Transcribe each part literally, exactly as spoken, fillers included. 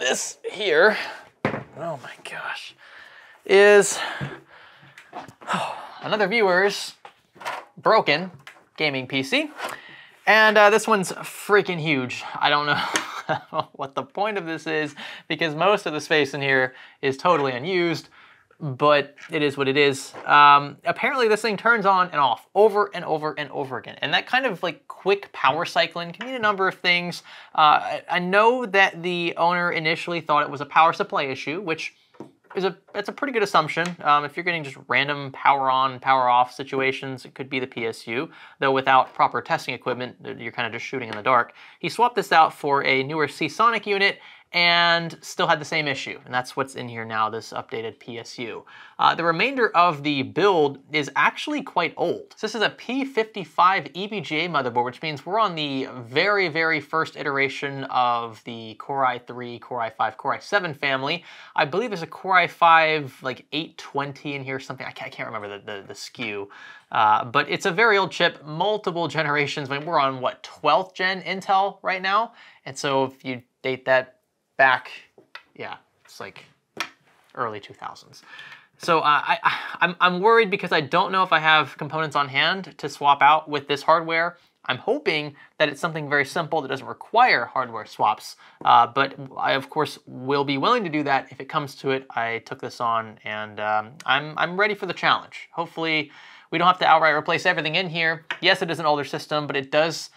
this here, oh my gosh, is oh, another viewer's broken gaming P C. And uh, this one's freaking huge. I don't know what the point of this is because most of the space in here is totally unused, but it is what it is. Um, apparently this thing turns on and off over and over and over again. And that kind of like quick power cycling can mean a number of things. Uh, I, I know that the owner initially thought it was a power supply issue, which is a, that's a pretty good assumption. Um, if you're getting just random power on, power off situations, it could be the P S U, though without proper testing equipment, you're kind of just shooting in the dark. He swapped this out for a newer Seasonic unit and still had the same issue. And that's what's in here now, this updated P S U. Uh, the remainder of the build is actually quite old. So this is a P fifty-five E V G A motherboard, which means we're on the very, very first iteration of the Core i three, Core i five, Core i seven family. I believe there's a Core i five like eight twenty in here or something. I can't, I can't remember the, the, the S K U. Uh, but it's a very old chip, multiple generations. I mean, we're on what, twelfth gen Intel right now? And so if you date that back, yeah, it's like early two thousands. So uh, I, I, I'm, I'm worried because I don't know if I have components on hand to swap out with this hardware. I'm hoping that it's something very simple that doesn't require hardware swaps, uh, but I of course will be willing to do that if it comes to it. I took this on and um, I'm, I'm ready for the challenge. Hopefully we don't have to outright replace everything in here. Yes, it is an older system, but it does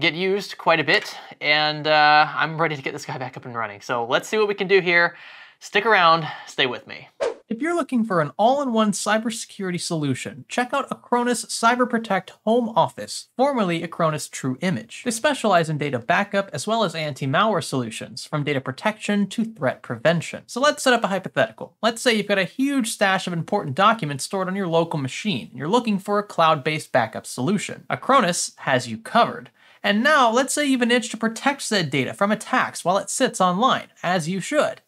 get used quite a bit, and uh, I'm ready to get this guy back up and running. So let's see what we can do here. Stick around, stay with me. If you're looking for an all-in-one cybersecurity solution, check out Acronis Cyber Protect Home Office, formerly Acronis True Image. They specialize in data backup as well as anti-malware solutions, from data protection to threat prevention. So let's set up a hypothetical. Let's say you've got a huge stash of important documents stored on your local machine, and you're looking for a cloud-based backup solution. Acronis has you covered. And now, let's say you've an itch to protect said data from attacks while it sits online, as you should.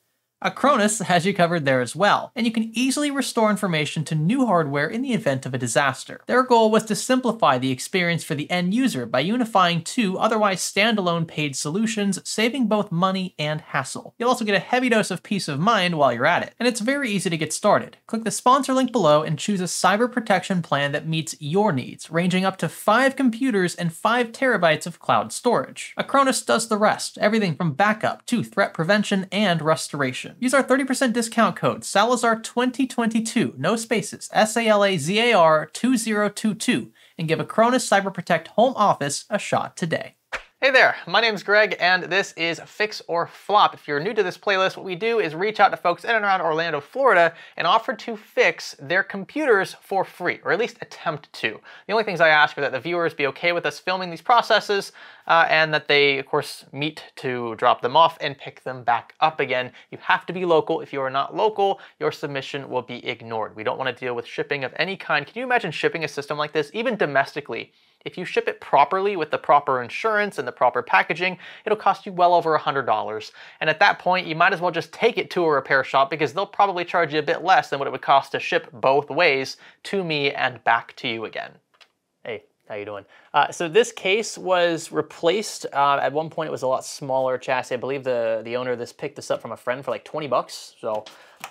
Acronis has you covered there as well, and you can easily restore information to new hardware in the event of a disaster. Their goal was to simplify the experience for the end user by unifying two otherwise standalone paid solutions, saving both money and hassle. You'll also get a heavy dose of peace of mind while you're at it, and it's very easy to get started. Click the sponsor link below and choose a cyber protection plan that meets your needs, ranging up to five computers and five terabytes of cloud storage. Acronis does the rest, everything from backup to threat prevention and restoration. Use our thirty percent discount code SALAZAR twenty twenty-two, no spaces, S A L A Z A R twenty twenty-two, and give Acronis Cyber Protect Home Office a shot today. Hey there, my name's Greg, and this is Fix or Flop. If you're new to this playlist, what we do is reach out to folks in and around Orlando, Florida, and offer to fix their computers for free, or at least attempt to. The only things I ask are that the viewers be okay with us filming these processes, uh, and that they, of course, meet to drop them off and pick them back up again. You have to be local. If you are not local, your submission will be ignored. We don't want to deal with shipping of any kind. Can you imagine shipping a system like this, even domestically? If you ship it properly with the proper insurance and the proper packaging, it'll cost you well over one hundred dollars. And at that point, you might as well just take it to a repair shop because they'll probably charge you a bit less than what it would cost to ship both ways to me and back to you again. Hey, how you doing? Uh, so this case was replaced. Uh, at one point, it was a lot smaller chassis. I believe the, the owner of this picked this up from a friend for like twenty bucks. So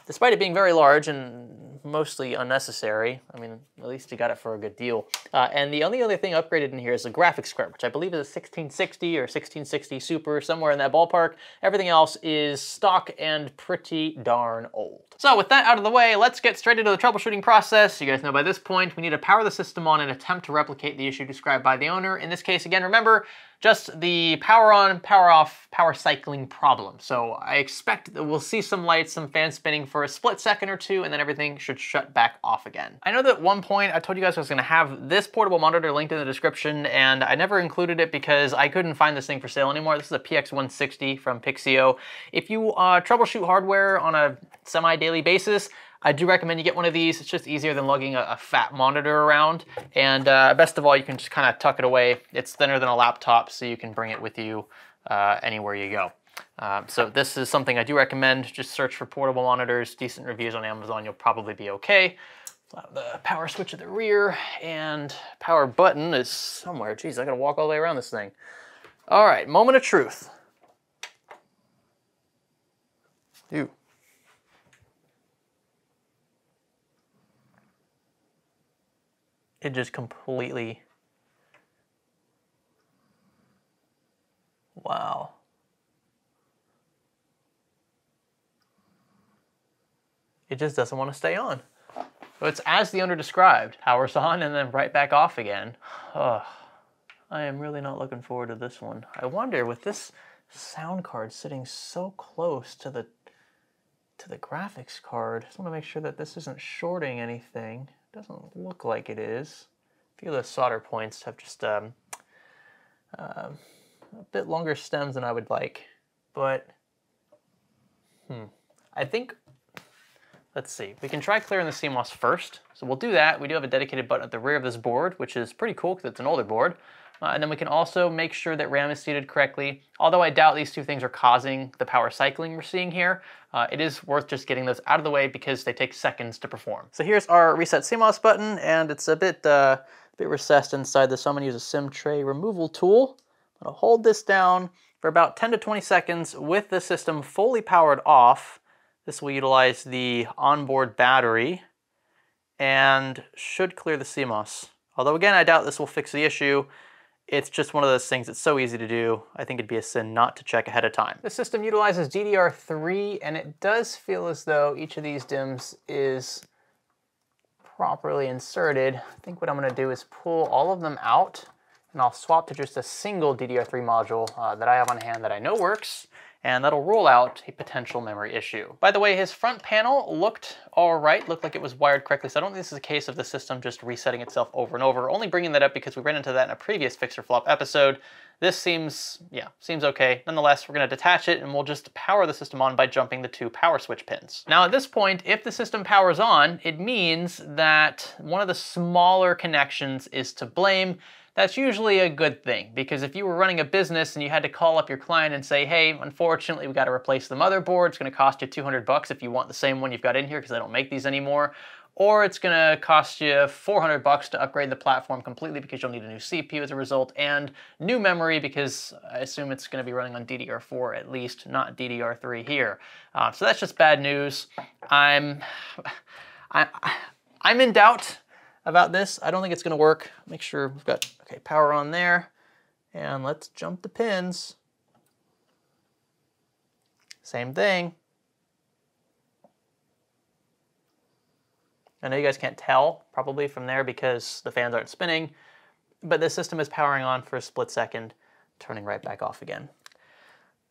despite it being very large and mostly unnecessary, I mean, at least you got it for a good deal. Uh, and the only other thing upgraded in here is the graphics card, which I believe is a sixteen sixty or sixteen sixty Super, somewhere in that ballpark. Everything else is stock and pretty darn old. So with that out of the way, let's get straight into the troubleshooting process. You guys know by this point, we need to power the system on and attempt to replicate the issue described by the owner. In this case, again, remember, just the power on, power off, power cycling problem. So I expect that we'll see some lights, some fans spinning for a split second or two, and then everything should shut back off again. I know that at one point I told you guys I was gonna have this portable monitor linked in the description, and I never included it because I couldn't find this thing for sale anymore. This is a P X one sixty from Pixio. If you uh, troubleshoot hardware on a semi-daily basis, I do recommend you get one of these. It's just easier than lugging a, a fat monitor around. And uh, best of all, you can just kind of tuck it away. It's thinner than a laptop, so you can bring it with you uh, anywhere you go. Um, so this is something I do recommend. Just search for portable monitors, decent reviews on Amazon, you'll probably be okay. The power switch at the rear and power button is somewhere. Jeez, I gotta walk all the way around this thing. All right, moment of truth. Ew. It just completely... Wow. It just doesn't want to stay on. So it's as the owner described. Power's on and then right back off again. Ugh. I am really not looking forward to this one. I wonder, with this sound card sitting so close to the to the graphics card, I just want to make sure that this isn't shorting anything. It doesn't look like it is. A few of the solder points have just um, um, a bit longer stems than I would like. But, hmm, I think... Let's see, we can try clearing the C MOS first. So we'll do that. We do have a dedicated button at the rear of this board, which is pretty cool because it's an older board. Uh, and then we can also make sure that RAM is seated correctly. Although I doubt these two things are causing the power cycling we're seeing here, uh, it is worth just getting those out of the way because they take seconds to perform. So here's our reset C MOS button, and it's a bit, uh, a bit recessed inside this. So I'm gonna use a SIM tray removal tool. I'm gonna hold this down for about ten to twenty seconds with the system fully powered off. This will utilize the onboard battery and should clear the C MOS. Although again, I doubt this will fix the issue. It's just one of those things that's so easy to do. I think it'd be a sin not to check ahead of time. The system utilizes D D R three, and it does feel as though each of these D I Ms is properly inserted. I think what I'm gonna do is pull all of them out, and I'll swap to just a single D D R three module uh, that I have on hand that I know works. And that'll rule out a potential memory issue. By the way, his front panel looked all right, looked like it was wired correctly, so I don't think this is a case of the system just resetting itself over and over. We're only bringing that up because we ran into that in a previous Fix or Flop episode. This seems, yeah, seems okay. Nonetheless, we're gonna detach it and we'll just power the system on by jumping the two power switch pins. Now at this point, if the system powers on, it means that one of the smaller connections is to blame. That's usually a good thing, because if you were running a business and you had to call up your client and say, hey, unfortunately, we gotta replace the motherboard, it's gonna cost you two hundred bucks if you want the same one you've got in here, because they don't make these anymore, or it's gonna cost you four hundred bucks to upgrade the platform completely because you'll need a new C P U as a result, and new memory because I assume it's gonna be running on D D R four at least, not D D R three here. Uh, so that's just bad news. I'm, I, I'm in doubt about this. I don't think it's gonna work. Make sure we've got, okay, power on there. And let's jump the pins. Same thing. I know you guys can't tell probably from there because the fans aren't spinning, but the system is powering on for a split second, turning right back off again.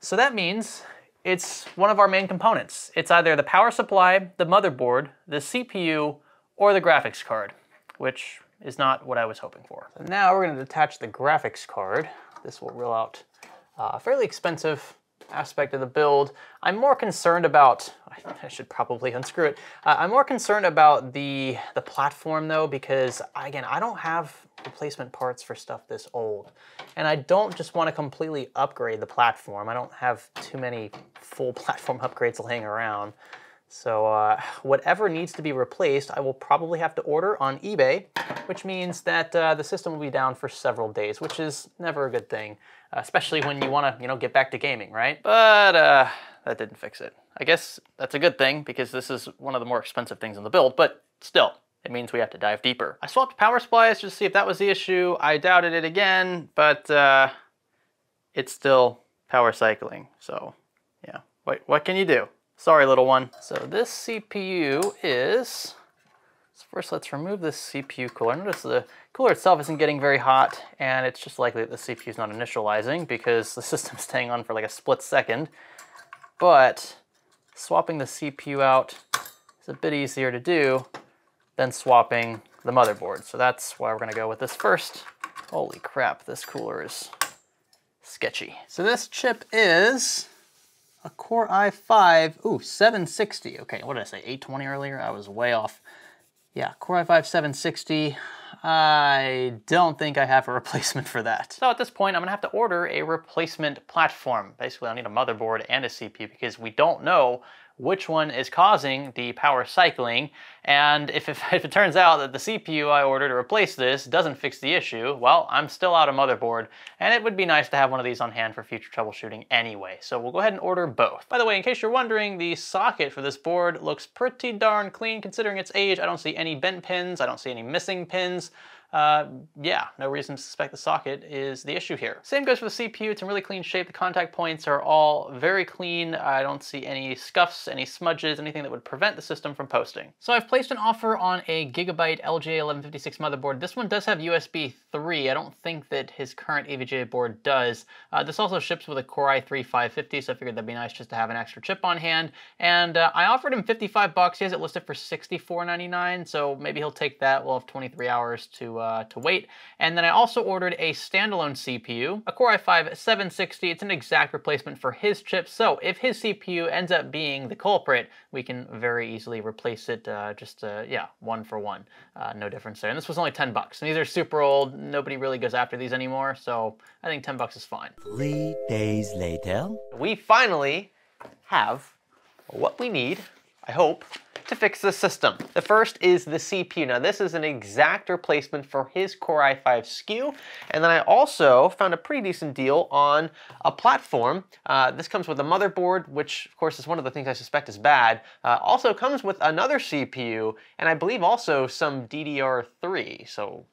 So that means it's one of our main components. It's either the power supply, the motherboard, the C P U, or the graphics card, which is not what I was hoping for. So now we're gonna detach the graphics card. This will rule out uh, a fairly expensive aspect of the build. I'm more concerned about, I should probably unscrew it. Uh, I'm more concerned about the, the platform though, because again, I don't have replacement parts for stuff this old. And I don't just wanna completely upgrade the platform. I don't have too many full platform upgrades laying around. So uh, whatever needs to be replaced, I will probably have to order on eBay, which means that uh, the system will be down for several days, which is never a good thing, especially when you want to, you know, get back to gaming, right? But uh, that didn't fix it. I guess that's a good thing because this is one of the more expensive things in the build, but still, it means we have to dive deeper. I swapped power supplies just to see if that was the issue. I doubted it again, but uh, it's still power cycling. So yeah, wait, what can you do? Sorry, little one. So this C P U is, so first let's remove this C P U cooler. Notice the cooler itself isn't getting very hot, and it's just likely that the C P U is not initializing because the system's staying on for like a split second. But swapping the C P U out is a bit easier to do than swapping the motherboard. So that's why we're gonna go with this first. Holy crap, this cooler is sketchy. So this chip is a Core i five, ooh, seven sixty. Okay, what did I say, eight twenty earlier? I was way off. Yeah, Core i five seven sixty. I don't think I have a replacement for that. So at this point, I'm gonna have to order a replacement platform. Basically, I need a motherboard and a C P U because we don't know which one is causing the power cycling, and if it, if it turns out that the C P U I ordered to replace this doesn't fix the issue, well, I'm still out a motherboard, and it would be nice to have one of these on hand for future troubleshooting anyway, so we'll go ahead and order both. By the way, in case you're wondering, the socket for this board looks pretty darn clean considering its age. I don't see any bent pins, I don't see any missing pins. Uh, yeah, no reason to suspect the socket is the issue here. Same goes for the C P U, it's in really clean shape. The contact points are all very clean. I don't see any scuffs, any smudges, anything that would prevent the system from posting. So I've placed an offer on a Gigabyte L G A eleven fifty-six motherboard. This one does have U S B three. I don't think that his current E V G A board does. Uh, this also ships with a Core i three five fifty, so I figured that'd be nice just to have an extra chip on hand. And uh, I offered him fifty-five bucks. He has it listed for sixty-four ninety-nine, so maybe he'll take that. We'll have twenty-three hours to, uh, Uh, to wait. And then I also ordered a standalone C P U, a Core i five seven sixty. It's an exact replacement for his chip, so if his C P U ends up being the culprit, we can very easily replace it, uh, just, uh, yeah, one for one. Uh, no difference there. And this was only ten bucks. And these are super old. Nobody really goes after these anymore, so I think ten bucks is fine. Three days later. We finally have what we need, I hope, to fix the system. The first is the C P U. Now this is an exact replacement for his Core i five S K U, and then I also found a pretty decent deal on a platform. Uh, this comes with a motherboard, which of course is one of the things I suspect is bad. Uh, also comes with another C P U, and I believe also some D D R three, so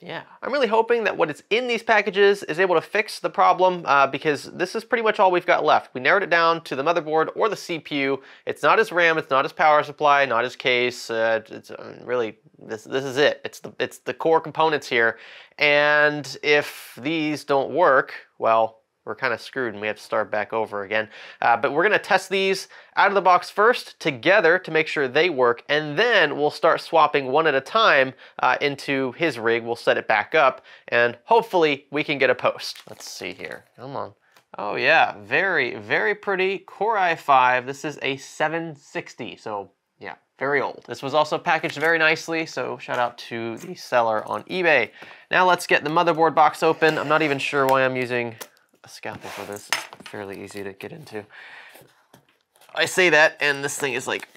yeah. I'm really hoping that what is in these packages is able to fix the problem, uh, because this is pretty much all we've got left. We narrowed it down to the motherboard or the C P U. It's not his RAM, it's not his power supply, not his case. Uh, it's uh, really, this, this is it. It's the, it's the core components here. And if these don't work, well, we're kind of screwed and we have to start back over again. Uh, but we're gonna test these out of the box first together to make sure they work, and then we'll start swapping one at a time uh, into his rig. We'll set it back up and hopefully we can get a post. Let's see here, come on. Oh yeah, very, very pretty Core i five. This is a seven sixty, so yeah, very old. This was also packaged very nicely, so shout out to the seller on eBay. Now let's get the motherboard box open. I'm not even sure why I'm using a scalpel for this, fairly easy to get into. I say that, and this thing is like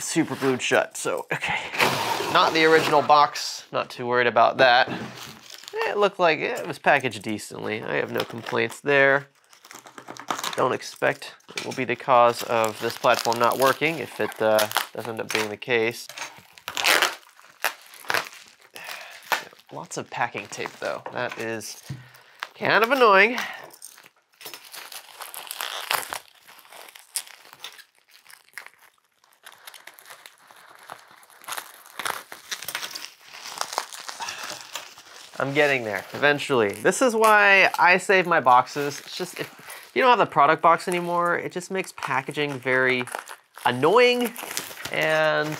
super glued shut, so okay. Not the original box, not too worried about that. It looked like it was packaged decently. I have no complaints there. Don't expect it will be the cause of this platform not working if it uh, does end up being the case. Lots of packing tape though. That is kind of annoying. I'm getting there, eventually. This is why I save my boxes. It's just, if you don't have the product box anymore, it just makes packaging very annoying. And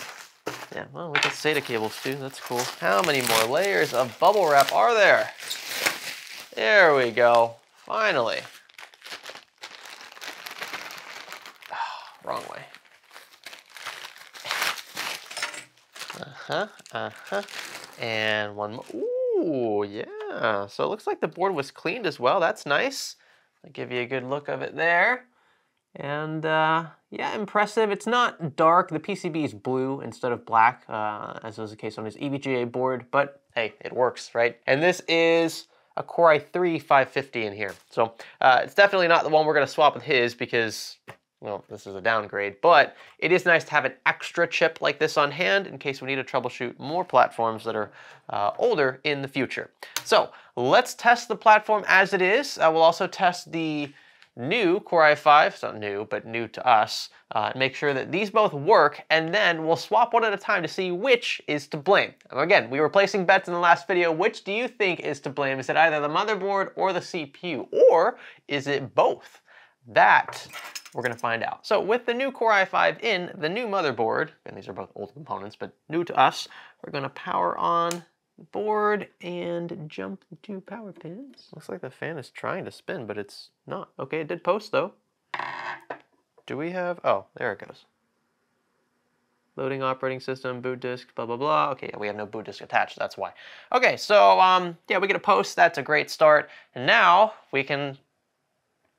yeah, well, we got S A T A cables too, that's cool. How many more layers of bubble wrap are there? There we go, finally. Oh, wrong way. Uh-huh, uh-huh, and one more. Ooh. Ooh, yeah, so it looks like the board was cleaned as well. That's nice. I'll give you a good look of it there. And uh, yeah, impressive. It's not dark. The P C B is blue instead of black, uh, as was the case on his E V G A board, but hey, it works, right? And this is a Core i three five fifty in here. So uh, it's definitely not the one we're gonna swap with his because, well, this is a downgrade, but it is nice to have an extra chip like this on hand in case we need to troubleshoot more platforms that are uh, older in the future. So let's test the platform as it is. Uh, we'll also test the new Core i five, it's not new, but new to us, uh, make sure that these both work, and then we'll swap one at a time to see which is to blame. And again, we were placing bets in the last video. Which do you think is to blame? Is it either the motherboard or the C P U, or is it both? That we're gonna find out. So with the new Core i five in the new motherboard, and these are both old components, but new to us, we're gonna power on the board and jump the two power pins. Looks like the fan is trying to spin, but it's not. Okay, it did post though. Do we have, oh, there it goes. Loading operating system, boot disk, blah, blah, blah. Okay, yeah, we have no boot disk attached, that's why. Okay, so um, yeah, we get a post, that's a great start. And now we can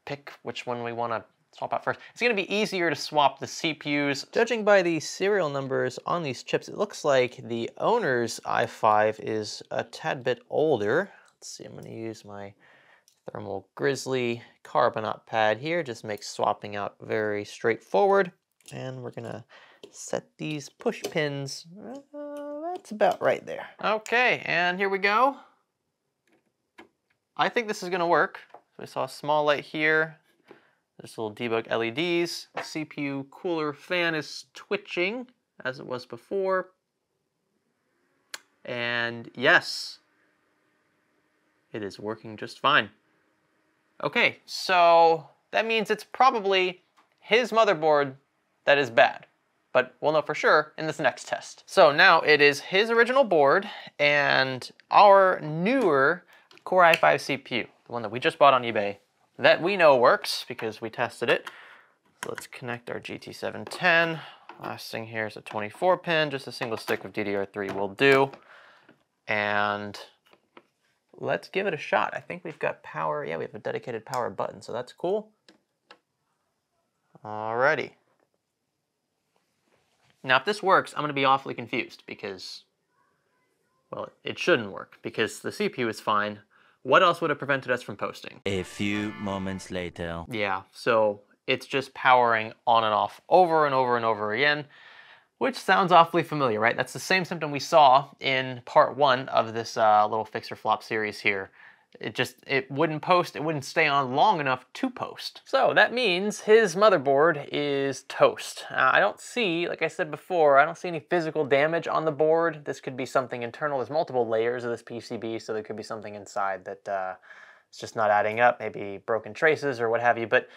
pick which one we wanna swap out first. It's gonna be easier to swap the C P Us. Judging by the serial numbers on these chips, it looks like the owner's i five is a tad bit older. Let's see, I'm gonna use my Thermal Grizzly Carbonaut pad here. Just makes swapping out very straightforward. And we're gonna set these push pins. Uh, that's about right there. Okay, and here we go. I think this is gonna work. So we saw a small light here. There's little debug L E Ds. The C P U cooler fan is twitching as it was before. And yes, it is working just fine. Okay, so that means it's probably his motherboard that is bad, but we'll know for sure in this next test. So now it is his original board and our newer Core i five C P U, the one that we just bought on eBay, that we know works because we tested it. So let's connect our G T seven ten. Last thing here is a twenty-four pin, just a single stick of D D R three will do. And let's give it a shot. I think we've got power. Yeah, we have a dedicated power button, so that's cool. Alrighty. Now, if this works, I'm gonna be awfully confused because, well, it shouldn't work because the C P U is fine. What else would have prevented us from posting? A few moments later. Yeah, so it's just powering on and off over and over and over again, which sounds awfully familiar, right? That's the same symptom we saw in part one of this uh, little fix or flop series here. It just, it wouldn't post, it wouldn't stay on long enough to post. So that means his motherboard is toast. Uh, I don't see, like I said before, I don't see any physical damage on the board. This could be something internal. There's multiple layers of this P C B, so there could be something inside that uh, it's just not adding up, maybe broken traces or what have you. But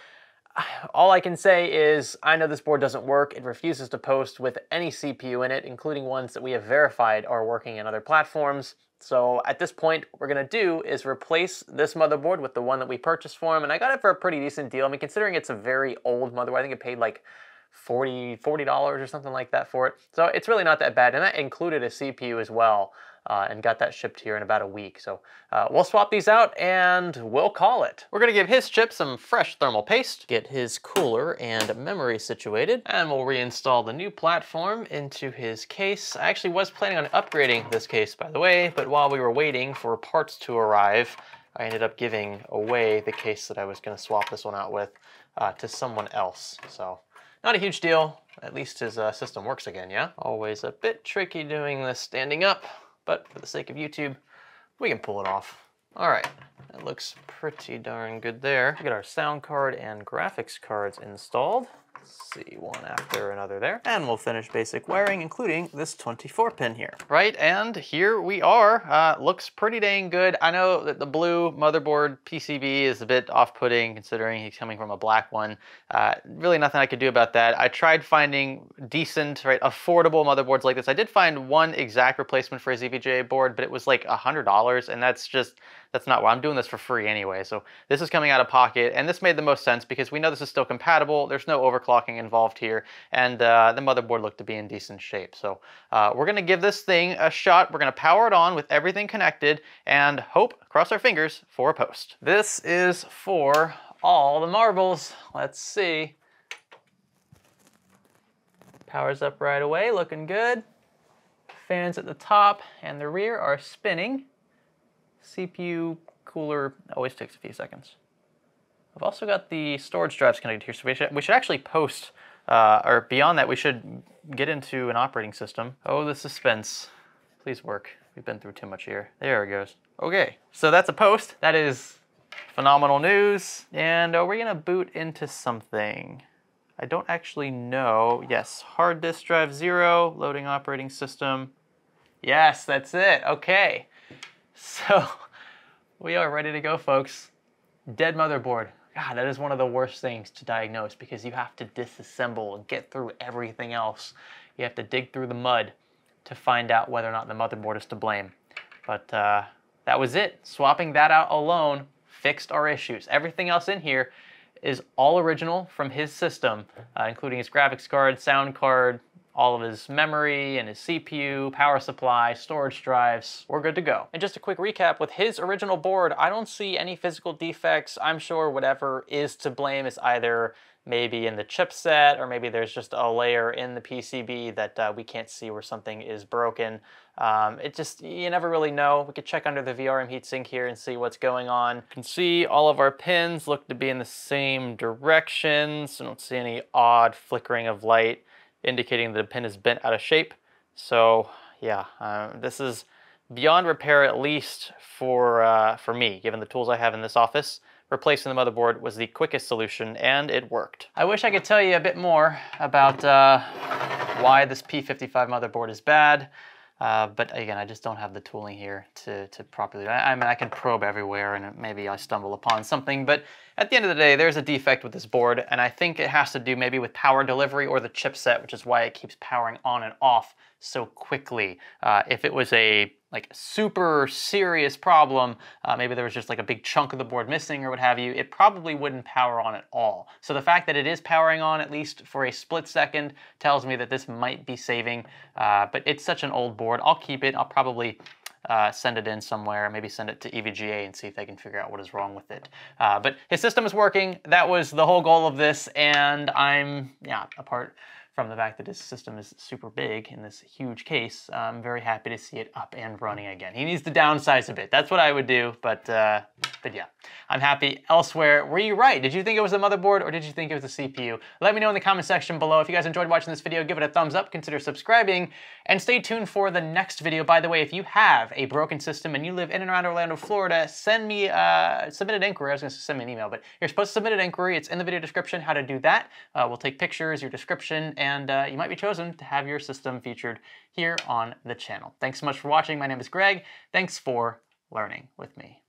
all I can say is I know this board doesn't work. It refuses to post with any C P U in it, including ones that we have verified are working in other platforms. So at this point, what we're gonna do is replace this motherboard with the one that we purchased for him, and I got it for a pretty decent deal. I mean, considering it's a very old motherboard, I think it paid like forty dollars or something like that for it. So it's really not that bad, and that included a C P U as well, uh, and got that shipped here in about a week. So uh, we'll swap these out and we'll call it. We're gonna give his chip some fresh thermal paste, get his cooler and memory situated, and we'll reinstall the new platform into his case. I actually was planning on upgrading this case, by the way, but while we were waiting for parts to arrive, I ended up giving away the case that I was gonna swap this one out with uh, to someone else, so. Not a huge deal, at least his uh, system works again, yeah? Always a bit tricky doing this standing up, but for the sake of YouTube, we can pull it off. All right, that looks pretty darn good there. We got our sound card and graphics cards installed. Let's see, one after another there. And we'll finish basic wiring, including this twenty-four pin here. Right, and here we are. Uh, looks pretty dang good. I know that the blue motherboard P C B is a bit off-putting considering he's coming from a black one. Uh, really nothing I could do about that. I tried finding decent, right, affordable motherboards like this. I did find one exact replacement for his E V G A board, but it was like a hundred dollars, and that's just, that's not why I'm doing this for free anyway. So this is coming out of pocket, and this made the most sense because we know this is still compatible. There's no overclocking involved here, and uh, the motherboard looked to be in decent shape. So uh, we're gonna give this thing a shot. We're gonna power it on with everything connected and hope, cross our fingers, for a post. This is for all the marbles. Let's see. Powers up right away, looking good. Fans at the top and the rear are spinning. C P U cooler always takes a few seconds. I've also got the storage drives connected here, so we should, we should actually post, uh, or beyond that, we should get into an operating system. Oh, the suspense. Please work. We've been through too much here. There it goes. Okay, so that's a post. That is phenomenal news. And are we gonna boot into something? I don't actually know. Yes, hard disk drive zero, loading operating system. Yes, that's it, okay. So we are ready to go, folks. Dead motherboard. God, that is one of the worst things to diagnose because you have to disassemble and get through everything else. You have to dig through the mud to find out whether or not the motherboard is to blame. But uh, that was it. Swapping that out alone fixed our issues. Everything else in here is all original from his system, uh, including his graphics card, sound card, all of his memory and his C P U, power supply, storage drives. We're good to go. And just a quick recap, with his original board, I don't see any physical defects. I'm sure whatever is to blame is either maybe in the chipset, or maybe there's just a layer in the P C B that uh, we can't see where something is broken. Um, it just, you never really know. We could check under the V R M heatsink here and see what's going on. You can see all of our pins look to be in the same direction, so I don't see any odd flickering of light indicating that the pin is bent out of shape. So yeah, uh, this is beyond repair, at least for, uh, for me, given the tools I have in this office. Replacing the motherboard was the quickest solution, and it worked. I wish I could tell you a bit more about uh, why this P fifty-five motherboard is bad, uh, but again, I just don't have the tooling here to, to properly, I, I mean, I can probe everywhere and maybe I stumble upon something, but at the end of the day, there's a defect with this board, and I think it has to do maybe with power delivery or the chipset, which is why it keeps powering on and off so quickly. Uh, if it was a like super serious problem, uh, maybe there was just like a big chunk of the board missing or what have you, it probably wouldn't power on at all. So the fact that it is powering on at least for a split second tells me that this might be saving, uh, but it's such an old board. I'll keep it, I'll probably uh, send it in somewhere, maybe send it to E V G A and see if they can figure out what is wrong with it. Uh, but his system is working, that was the whole goal of this, and I'm, yeah, apart from the fact that his system is super big in this huge case, I'm very happy to see it up and running again. He needs to downsize a bit. That's what I would do, but uh, but yeah, I'm happy elsewhere. Were you right? Did you think it was the motherboard, or did you think it was the C P U? Let me know in the comment section below. If you guys enjoyed watching this video, give it a thumbs up, consider subscribing, and stay tuned for the next video. By the way, if you have a broken system and you live in and around Orlando, Florida, send me, uh, submit an inquiry. I was gonna send me an email, but you're supposed to submit an inquiry. It's in the video description, how to do that. Uh, we'll take pictures, your description, and uh, you might be chosen to have your system featured here on the channel. Thanks so much for watching. My name is Greg. Thanks for learning with me.